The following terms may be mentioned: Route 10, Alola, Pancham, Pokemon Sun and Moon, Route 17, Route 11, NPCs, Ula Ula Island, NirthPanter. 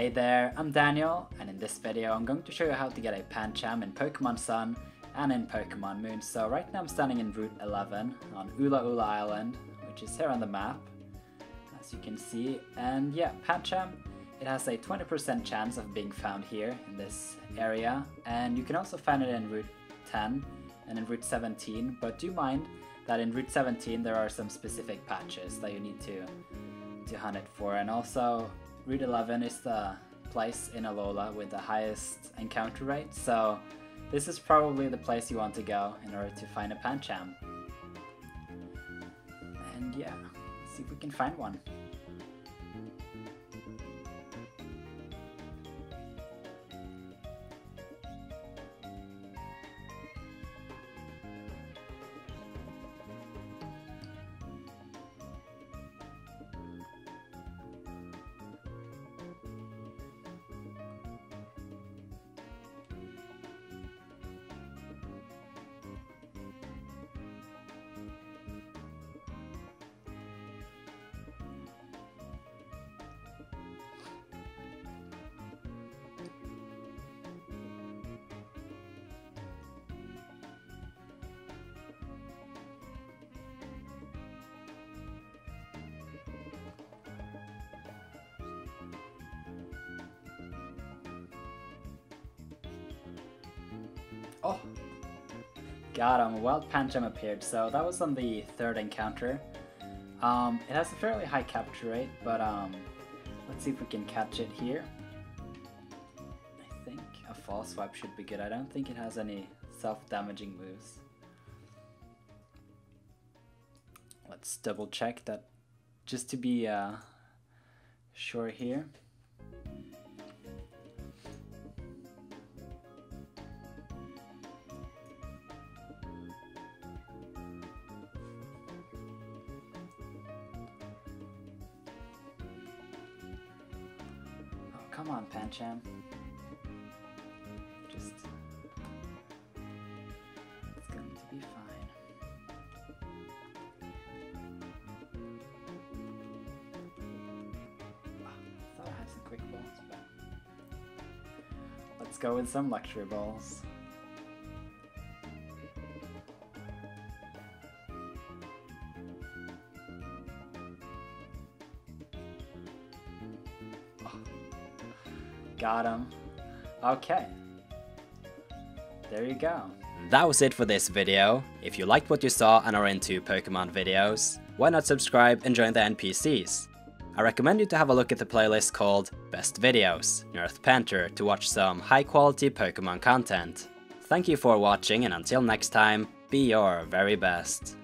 Hey there, I'm Daniel, and in this video I'm going to show you how to get a Pancham in Pokemon Sun and in Pokemon Moon. So right now I'm standing in Route 11 on Ula Ula Island, which is here on the map, as you can see. And yeah, Pancham, it has a 20% chance of being found here in this area. And you can also find it in Route 10 and in Route 17, but do mind that in Route 17 there are some specific patches that you need to hunt it for. And also, Route 11 is the place in Alola with the highest encounter rate, so this is probably the place you want to go in order to find a Pancham. And yeah, let's see if we can find one. Oh! Got him, a wild Pancham appeared, so that was on the third encounter. It has a fairly high capture rate, but let's see if we can catch it here. I think a false swipe should be good. I don't think it has any self-damaging moves. Let's double check that just to be sure here. Come on, Pancham. Just... it's going to be fine. Oh, I thought I had some quick balls, but... let's go with some luxury balls. Got him. Okay. There you go. That was it for this video. If you liked what you saw and are into Pokemon videos, why not subscribe and join the NPCs? I recommend you to have a look at the playlist called Best Videos, NirthPanter, to watch some high quality Pokemon content. Thank you for watching, and until next time, be your very best.